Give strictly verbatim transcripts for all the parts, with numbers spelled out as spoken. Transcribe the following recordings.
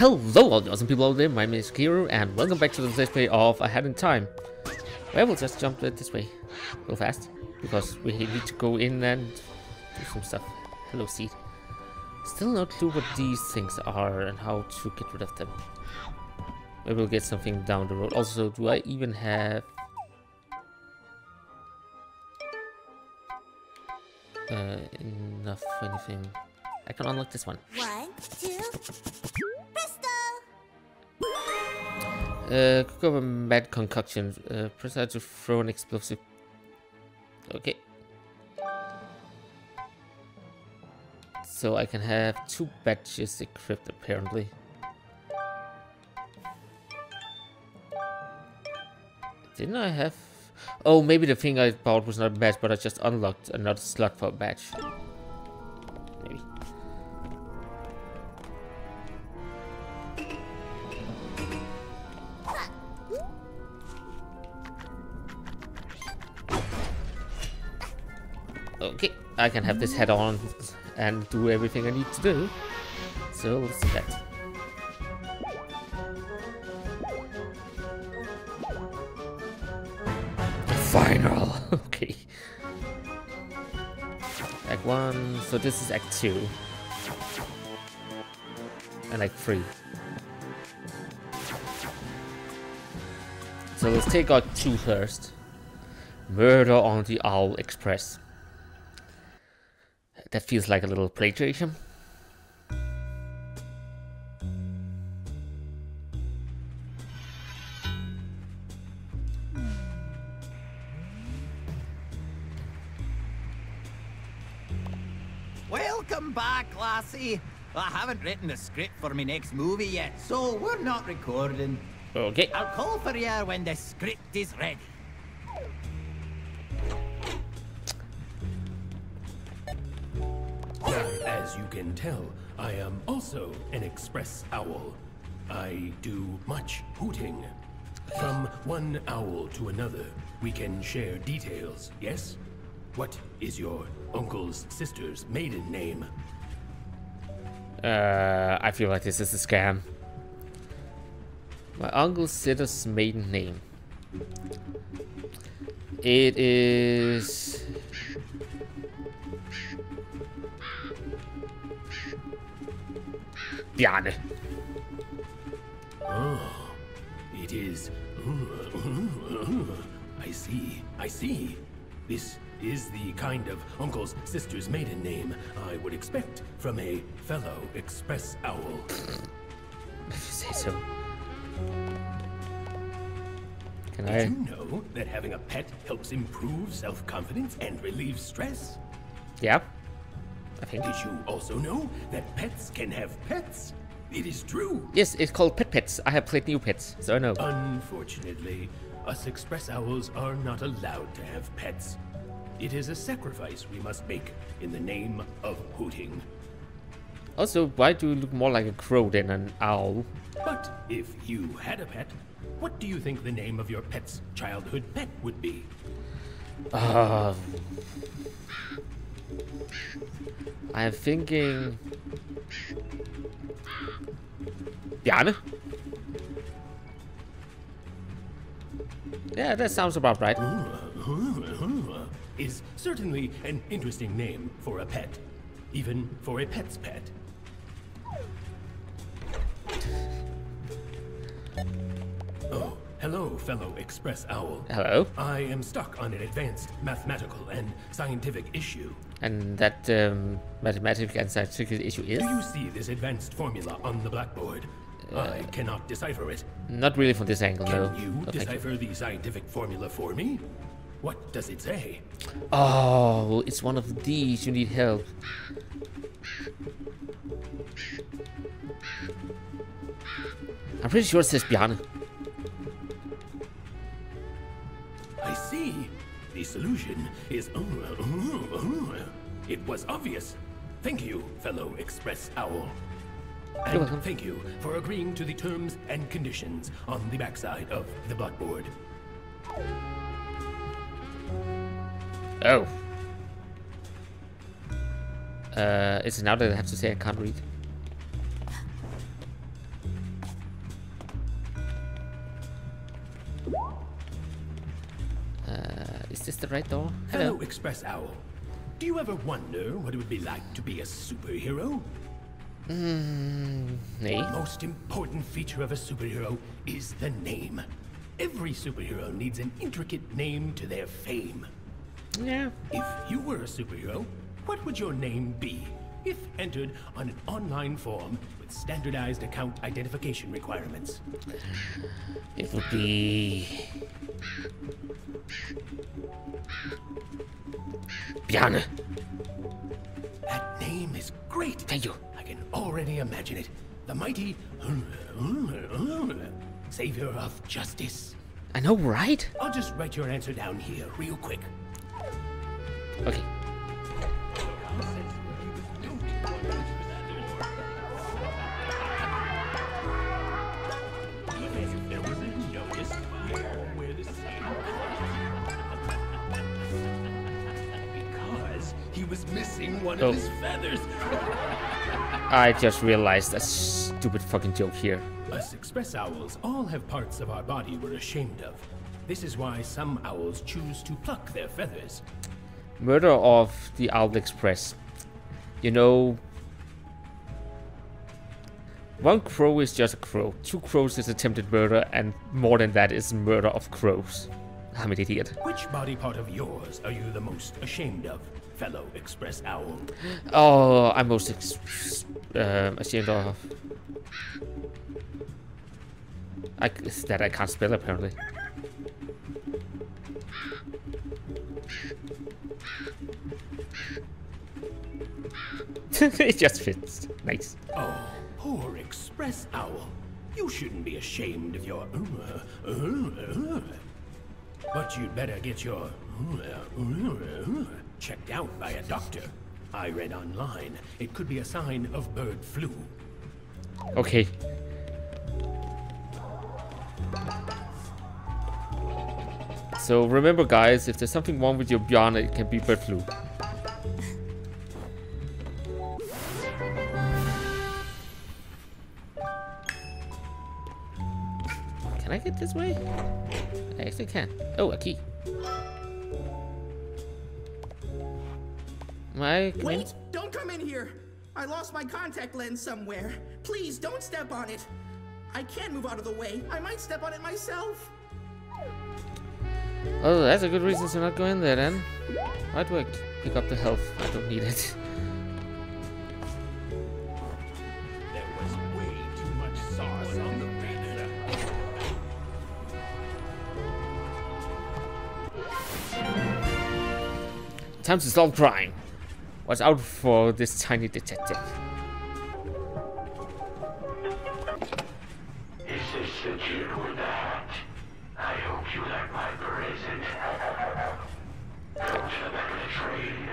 Hello all the awesome people out there, my name is Kiro and welcome back to the let's play of A Hat in Time. Well, we'll just jump this way real fast because we need to go in and do some stuff. Hello seed. Still not sure what these things are and how to get rid of them. Maybe we'll get something down the road. Also, do I even have... Uh, enough for anything. I can unlock this one. One, two, presto! Uh, cook up a mad concoction. Uh, press out to throw an explosive. Okay. So I can have two batches equipped apparently. Didn't I have... Oh, maybe the thing I bought was not a batch, but I just unlocked another slot for a batch. Maybe. Okay, I can have this hat on and do everything I need to do. So let's do that. Final. Okay. Act one. So this is act two. And act three. So let's take act two first. Murder on the Owl Express. That feels like a little plagiarism. Welcome back, Lassie. I haven't written a script for my next movie yet, so we're not recording. Okay. I'll call for you when the script is ready. As you can tell, I am also an express owl. I do much hooting. From one owl to another, we can share details, yes? What is your uncle's sister's maiden name? Uh, I feel like this is a scam. My uncle's sister's maiden name. It is... Bianne. Oh, it is... I see, I see. This is the kind of uncle's sister's maiden name I would expect from a fellow express owl. If you say so. Can I? Did you know that having a pet helps improve self-confidence and relieve stress? Yeah, I think. Did you also know that pets can have pets? It is true. Yes, it's called pet pets. I have played new pets, so I know. Unfortunately, us express owls are not allowed to have pets. It is a sacrifice we must make in the name of hooting. Also, why do you look more like a crow than an owl? But if you had a pet, what do you think the name of your pet's childhood pet would be? Uh, I'm thinking... Bianne? Yeah, that sounds about right. Is certainly an interesting name for a pet, even for a pet's pet. Oh, hello, fellow express owl. Hello. I am stuck on an advanced mathematical and scientific issue. And that um, mathematical and scientific issue is? Do you see this advanced formula on the blackboard? Uh, I cannot decipher it. Not really from this angle, no. Can you decipher the scientific formula for me? What does it say? Oh, it's one of these. You need help. I'm pretty sure it says Bianne. I see. The solution is... It was obvious. Thank you, fellow express owl. And thank you for agreeing to the terms and conditions on the backside of the blackboard. Oh. Uh, is it now that I have to say I can't read? Uh, is this the right door? Hello. Hello, Express Owl. Do you ever wonder what it would be like to be a superhero? Mm, nee. The most important feature of a superhero is the name. Every superhero needs an intricate name to their fame. Yeah. If you were a superhero, what would your name be if entered on an online form with standardized account identification requirements? It would be... Bianne. That name is great. Thank you. I can already imagine it. The mighty... savior of justice. I know, right? I'll just write your answer down here real quick. Okay. Because he was missing one oh. of his feathers. I just realized a stupid fucking joke here. Us express owls all have parts of our body we're ashamed of. This is why some owls choose to pluck their feathers. Murder of the Owl Express. You know, one crow is just a crow. Two crows is attempted murder, and more than that is murder of crows. I'm an idiot. Which body part of yours are you the most ashamed of, fellow Express Owl? Oh, I'm most ex uh, ashamed of. I, it's that I can't spell apparently. It just fits. Nice. Oh, poor Express Owl. You shouldn't be ashamed of your... Uh, uh, uh. But you'd better get your... Uh, uh, checked out by a doctor. I read online. It could be a sign of bird flu. Okay. So remember guys, if there's something wrong with your Bianne, it can be bird flu. Can I get this way? I actually can. Oh, a key. My wait, don't come in here. I lost my contact lens somewhere. Please don't step on it. I can't move out of the way. I might step on it myself. Oh, that's a good reason to not go in there then. Right work. Pick up the health. I don't need it. There was way too much sauce on the pizza. Time to solve crime. Watch out for this tiny detective. Is this the kid with the hat? I hope you like my present. Go to the back of the train.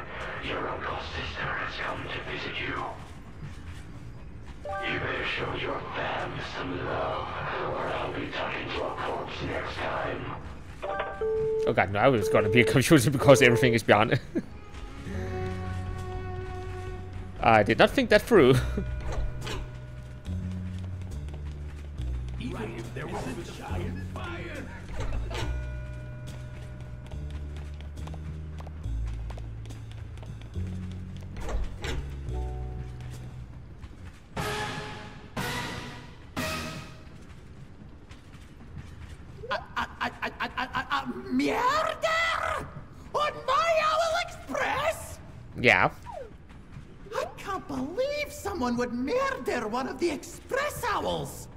Your uncle's sister has come to visit you. You better show your fam some love, or I'll be talking to a corpse next time. Oh god, now it's gonna be confusing because everything is Bianne. I did not think that through. Even if there was a giant fire. Murder on my Owl Express? Yeah. I can't believe someone would murder one of the Express Owls.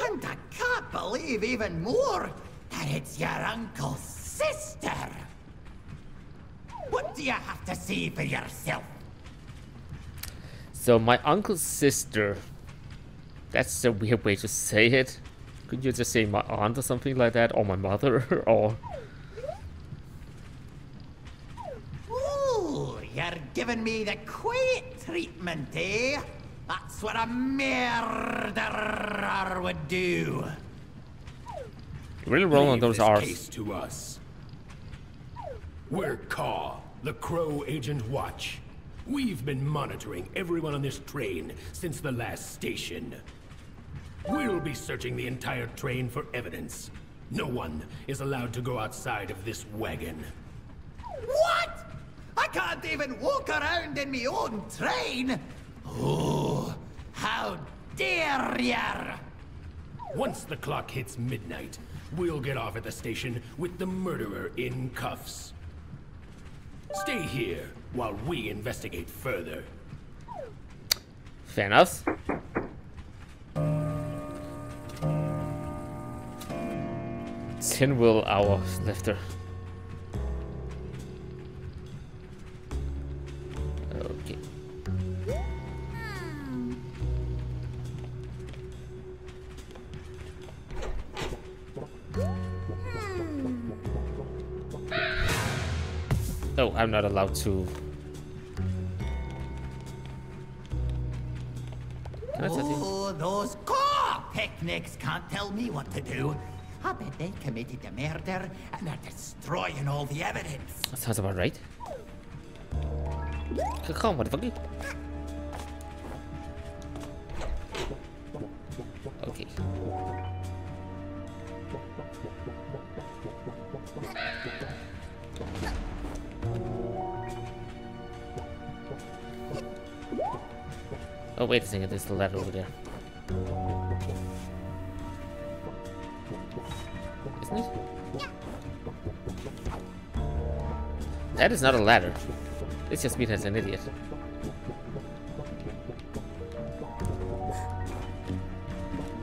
And I can't believe even more that it's your uncle's sister. What do you have to see for yourself? So my uncle's sister. That's a weird way to say it. Could you just say my aunt or something like that, or my mother, or... Ooh, you're giving me the quiet treatment, eh? That's what a murderer would do. You're really wrong on those R's. Case to us. We're Caw, the Crow Agent Watch. We've been monitoring everyone on this train since the last station. We'll be searching the entire train for evidence. No one is allowed to go outside of this wagon. What? I can't even walk around in my own train! Oh, how dare ya! Once the clock hits midnight, we'll get off at the station with the murderer in cuffs. Stay here while we investigate further. Fair enough. ten will hours left. Okay. Oh, I'm not allowed to. Oh, those core picnics can't tell me what to do. I bet they committed the murder and are destroying all the evidence. That sounds about right. Come on, motherfucker. Okay. Oh, wait a second, there's the ladder over there. Isn't it? Yeah. That is not a ladder. It's just me as an idiot.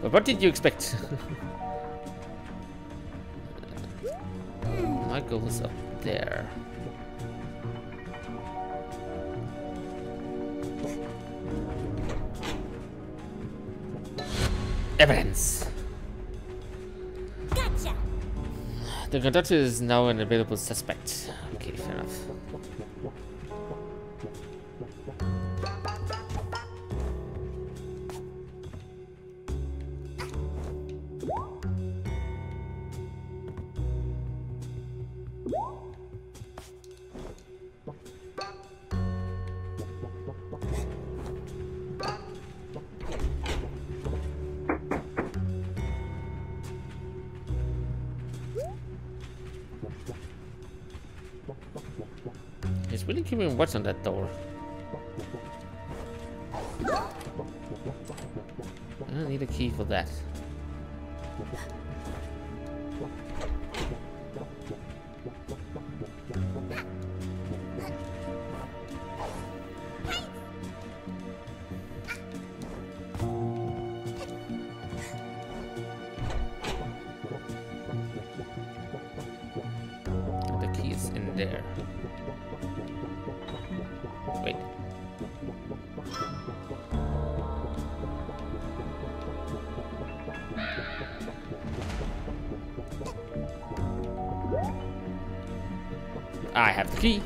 But what did you expect? My goal is up there. Evidence. Gotcha. The conductor is now an available suspect. Okay, fair enough. Really keeping watch on that door. I don't need a key for that. The key is in there. Wait. I have the key.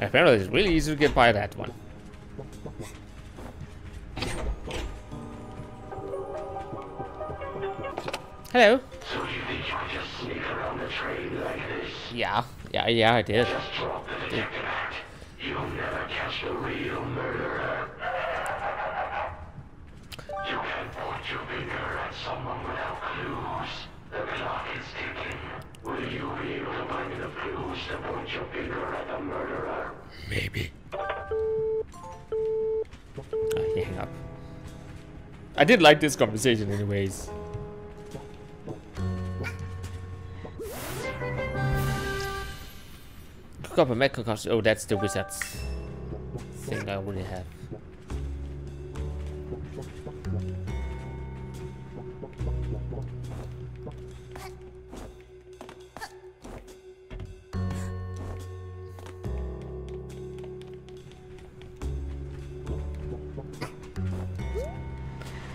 Apparently it's really easy to get by that one. Hello. So you think you could just sneak around the train like this? Yeah, yeah, yeah, I did. Just drop the detective act. You'll never catch the real murderer. You can point your finger at someone without clues. The clock is ticking. Will you be able to find the clues to point your finger at the murderer? Maybe. Oh, he hung up. I did like this conversation, anyways. Up a mech concussion. Oh, that's the wizard's thing I already have.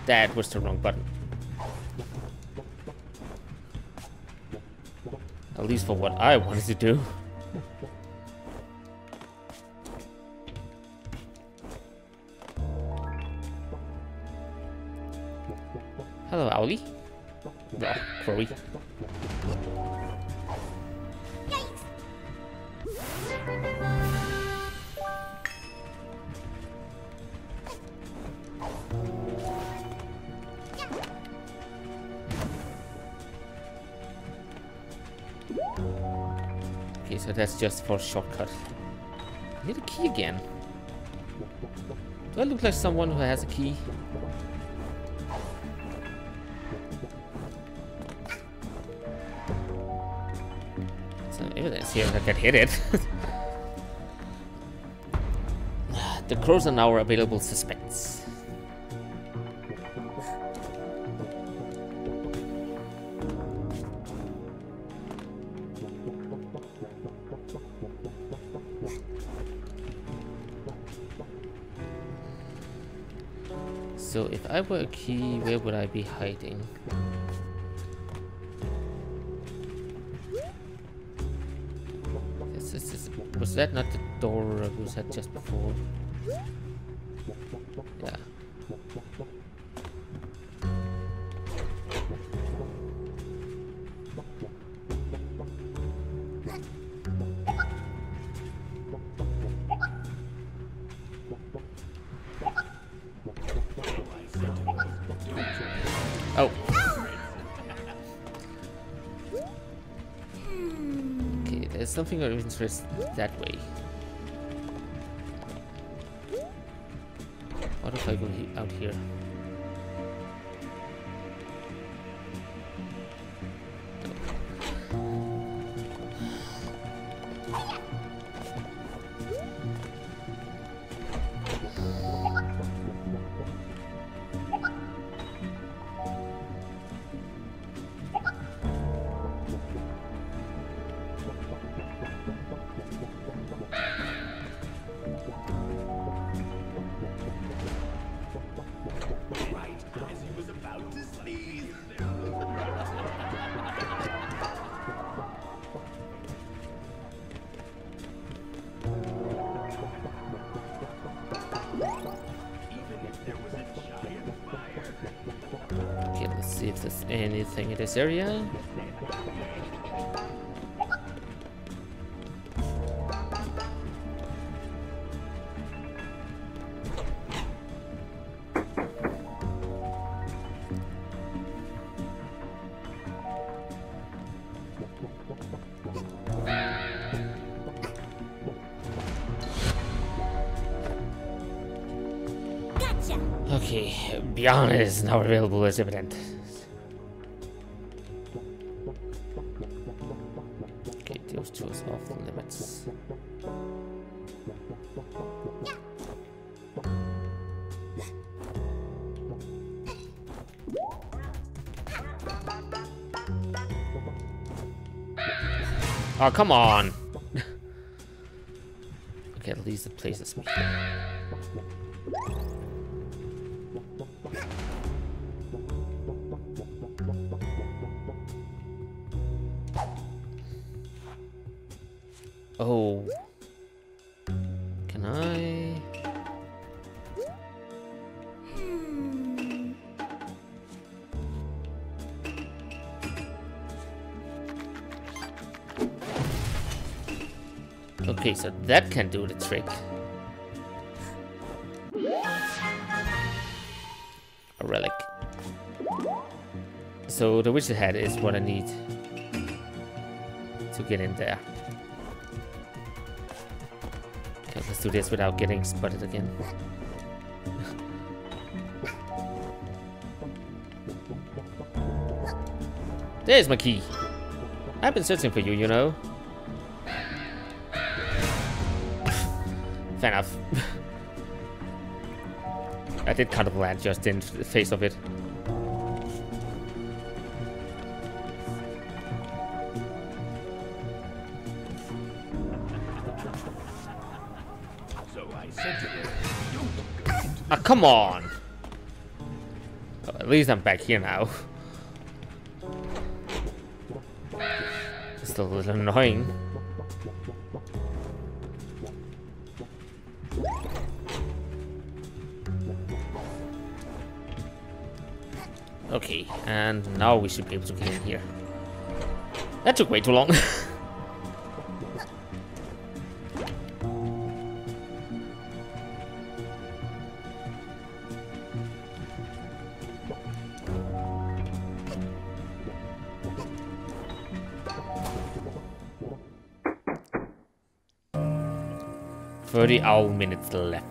That was the wrong button. At least for what I wanted to do. Hello, Owly. Ah, Crowley. Yikes. Okay, so that's just for shortcut. I need a key again. Do I look like someone who has a key? Some evidence here that I can hit it. The crows are now available suspects. So if I were a key, where would I be hiding? This is, this, was that not the door we had just before? Yeah. Oh. Okay, there's something of interest that way. What if I go he out here? See if there's anything in this area. Gotcha. Okay, Bianne is now available as evident. Oh, come on! Okay, at least the place is me. Oh. Can I? Okay, so that can do the trick. A relic. So the wizard hat is what I need to get in there. Okay, let's do this without getting spotted again. There's my key. I've been searching for you, you know. Fair enough. I did kind of land just in the face of it. So I said to them, don't oh, come on! Well, at least I'm back here now. It's still a little annoying. Okay, and now we should be able to get in here. That took way too long. thirty owl minutes left.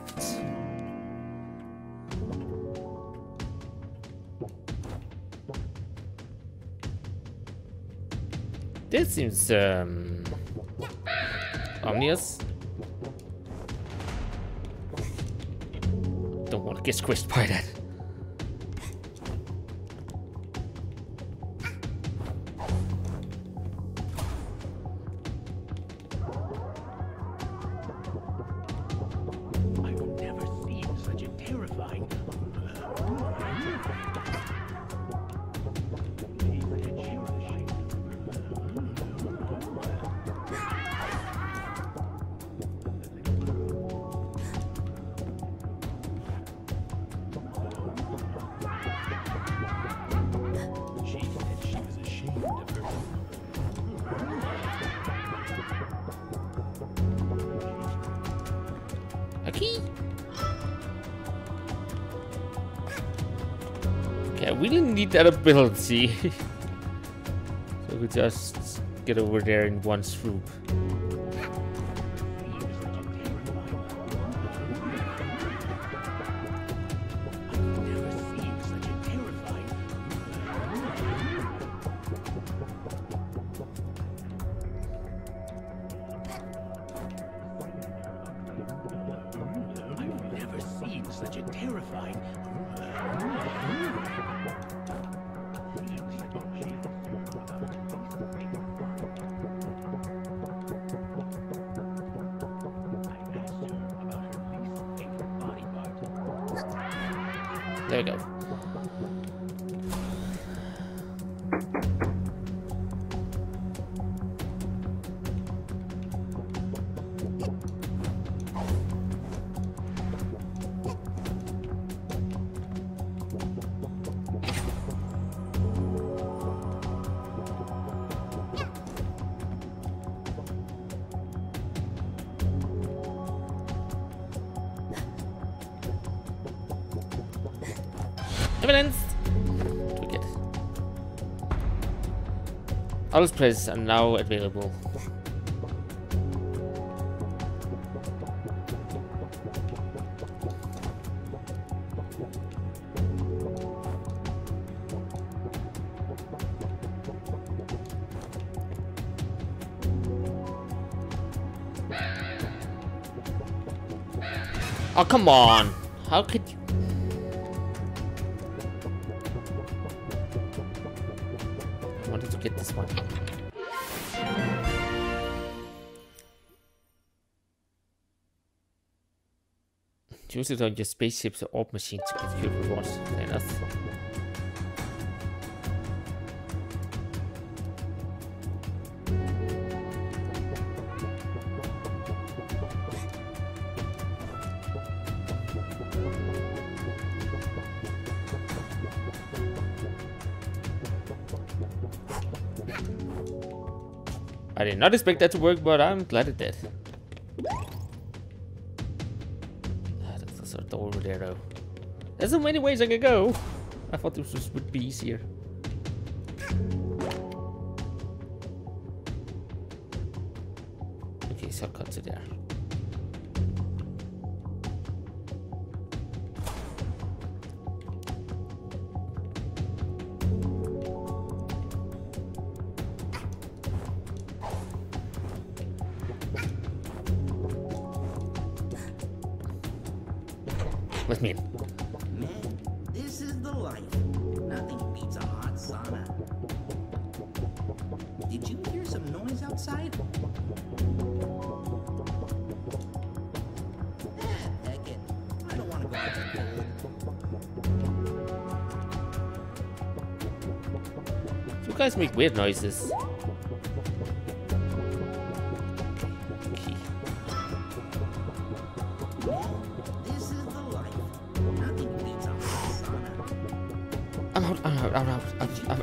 This seems um, ominous. Don't want to get squished by that. That ability, so we just get over there in one swoop. There we go. All places are now available. Oh, come on! How could you? Get this one. Use it on your spaceships or orb machine to get your rewards. Fair enough. I did not expect that to work, but I'm glad it did. There's a door over there, though. There's so many ways I can go. I thought this was, would be easier. Okay, so I'll cut to there. Let me in. Man, this is the life. Nothing beats a hot sauna. Did you hear some noise outside? Eh, heck it. I don't want to go out to bed. You guys make weird noises.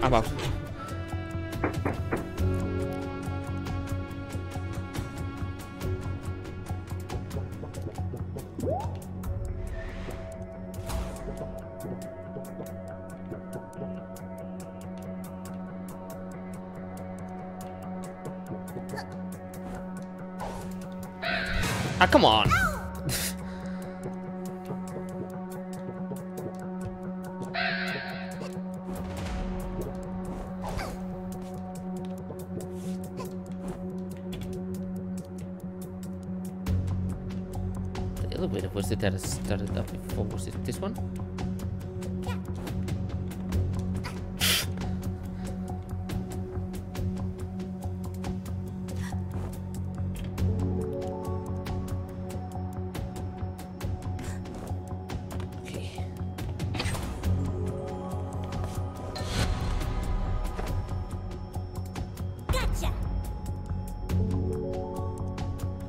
I'm out. Ah, come on. elevator was it that I started up before? Was it this one?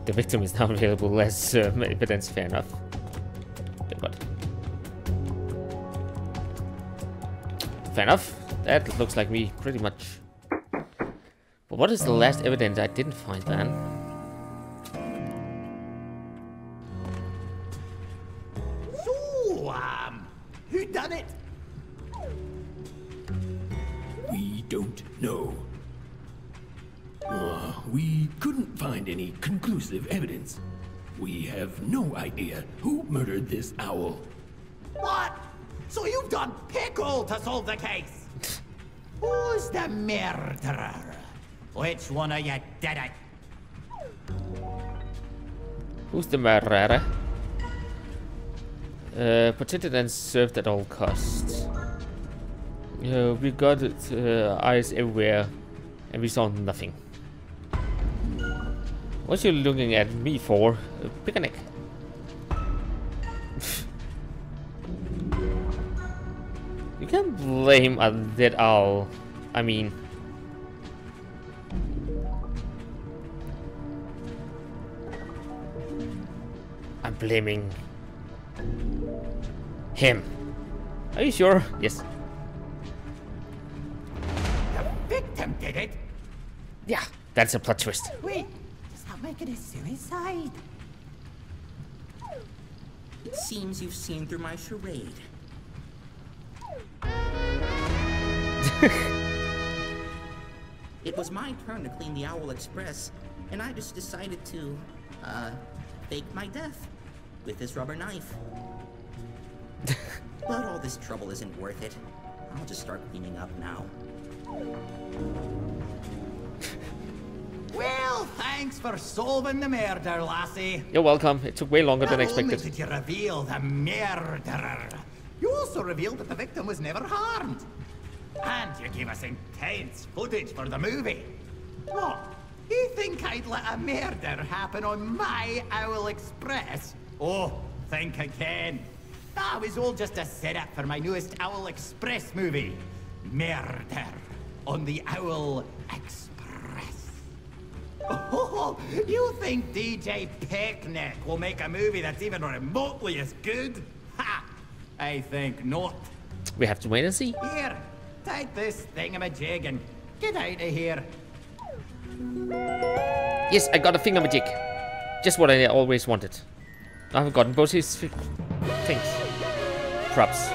The victim is now available less uh, but that's fair enough. But fair enough. That looks like me pretty much. But what is the last evidence I didn't find then? So, um, who done it? We don't know. Uh, we couldn't find any conclusive evidence. We have no idea who murdered this owl. What? So you've done pickle to solve the case? Who's the murderer? Which one of you did it? Who's the murderer? Uh, protected and served at all costs. Uh, we got uh, eyes everywhere and we saw nothing. What you looking at me for? A picnic. You can't blame a dead owl. I mean, I'm blaming him. Are you sure? Yes. The victim did it. Yeah, that's a plot twist. Wait. Make it a suicide. It seems you've seen through my charade. It was my turn to clean the Owl Express, and I just decided to, uh, fake my death with this rubber knife. But all this trouble isn't worth it. I'll just start cleaning up now. Well, thanks for solving the murder, Lassie. You're welcome. It took way longer than expected. Not only did you reveal the murderer, you also revealed that the victim was never harmed. And you gave us intense footage for the movie. What? You think I'd let a murder happen on my Owl Express? Oh, think again. That was all just a setup for my newest Owl Express movie. Murder on the Owl Express. Oh, you think D J Picnic will make a movie that's even remotely as good? Ha! I think not. We have to wait and see. Here, take this thingamajig and get out of here. Yes, I got a thingamajig. Just what I always wanted. I haven't gotten both his things. Props.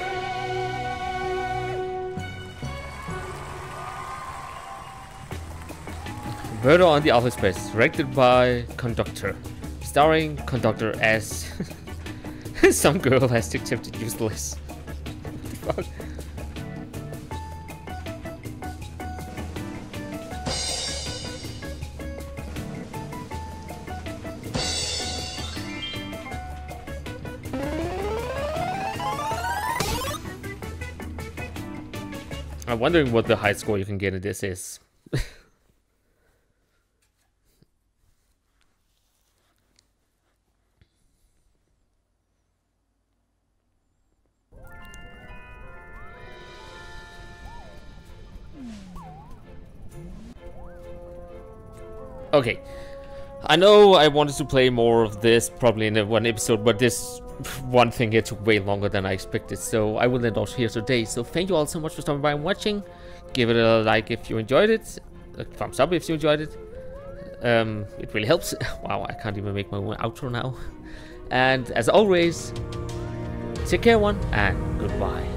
Murder on the Owl Express, directed by Conductor, starring Conductor as some girl has attempted useless. What the fuck? I'm wondering what the high score you can get in this is. Okay, I know I wanted to play more of this probably in one episode, but this one thing here took way longer than I expected, so I will end off here today. So thank you all so much for stopping by and watching. Give it a like if you enjoyed it, a thumbs up if you enjoyed it, um, it really helps. Wow, I can't even make my own outro now. And as always, take care one and goodbye.